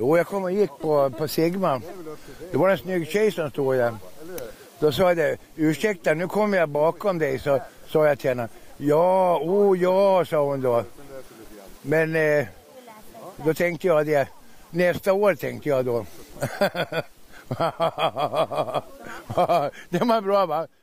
Jo, jag kom och gick på Sigma. Det var en snygg tjej som stod där. Då sa jag det, ursäkta, nu kommer jag bakom dig, så sa jag till henne. Ja, ja, sa hon då. Men då tänkte jag det. Nästa år tänkte jag då. Det var bra, va?